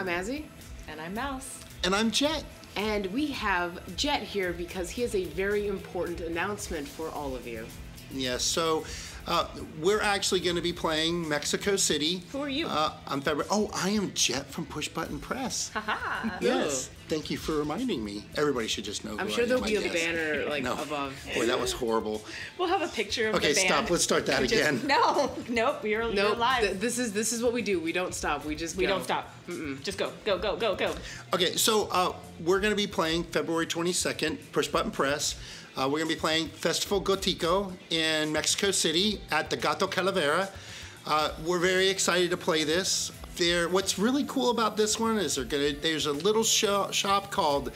I'm Azzy. And I'm Mouse. And I'm Jet. And we have Jet here because he has a very important announcement for all of you. Yes, so we're actually going to be playing Mexico City. Who are you? I'm February. Oh, I am Jet from Push Button Press. Haha. Yes. Thank you for reminding me. Everybody should just know. I'm sure there'll be a banner like above. Boy, that was horrible. We'll have a picture of the band. Okay, stop. Let's start that again. No, nope. You're live. This is what we do. We don't stop. We just go. We don't stop. Mm-mm. Just go, go, go, go, go. Okay, so we're going to be playing February 22nd. Push Button Press. We're going to be playing Festival Gótico in Mexico City at the Gato Calavera. We're very excited to play this. What's really cool about this one is there's a little shop called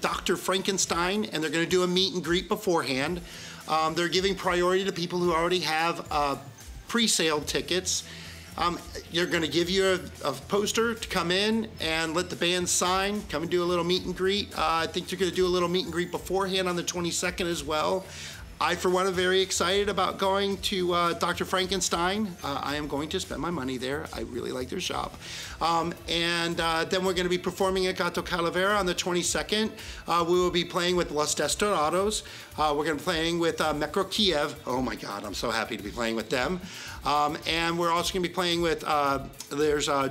Doctor Frankenstein, and they're going to do a meet and greet beforehand. They're giving priority to people who already have pre-sale tickets. They're going to give you a poster to come in and let the band sign, come and do a little meet and greet. I think they're going to do a little meet and greet beforehand on the 22nd as well. I, for one, am very excited about going to Dr. Frankenstein. I am going to spend my money there. I really like their shop. Then we're going to be performing at Gato Calavera on the 22nd. We will be playing with Los Destorados. We're going to be playing with Mekro Kiev. Oh my God, I'm so happy to be playing with them. And we're also going to be playing with,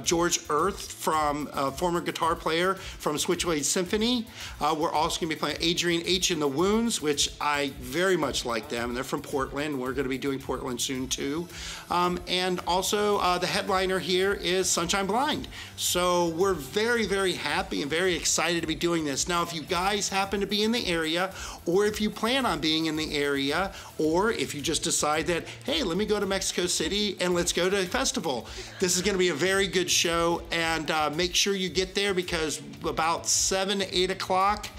George Earth, former guitar player from Switchblade Symphony. We're also going to be playing Adrian H and the Wounds, which I very much like them. And they're from Portland. We're going to be doing Portland soon too. And also the headliner here is Sunshine Blind. So we're very, very happy and very excited to be doing this. Now, if you guys happen to be in the area, or if you plan on being in the area, or if you just decide that, hey, let me go to Mexico City and let's go to a festival. This is going to be a very good show, and make sure you get there because about 7 to 8 o'clock,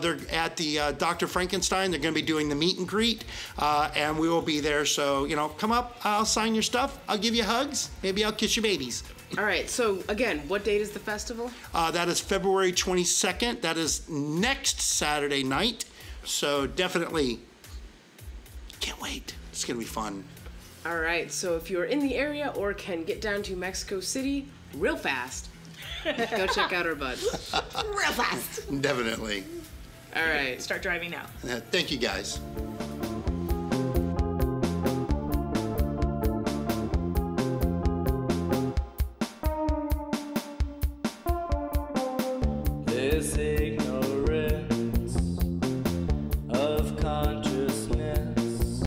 they're at the Dr. Frankenstein. They're going to be doing the meet and greet, and we will be there. So, you know, come up. I'll sign your stuff. I'll give you hugs. Maybe I'll kiss your babies. All right. So again, what date is the festival? That is February 22nd. That is next Saturday night. So definitely can't wait. It's going to be fun. All right, so if you're in the area or can get down to Mexico City real fast, go check out our buds. Real fast. Definitely. All right. Start driving now. Thank you, guys.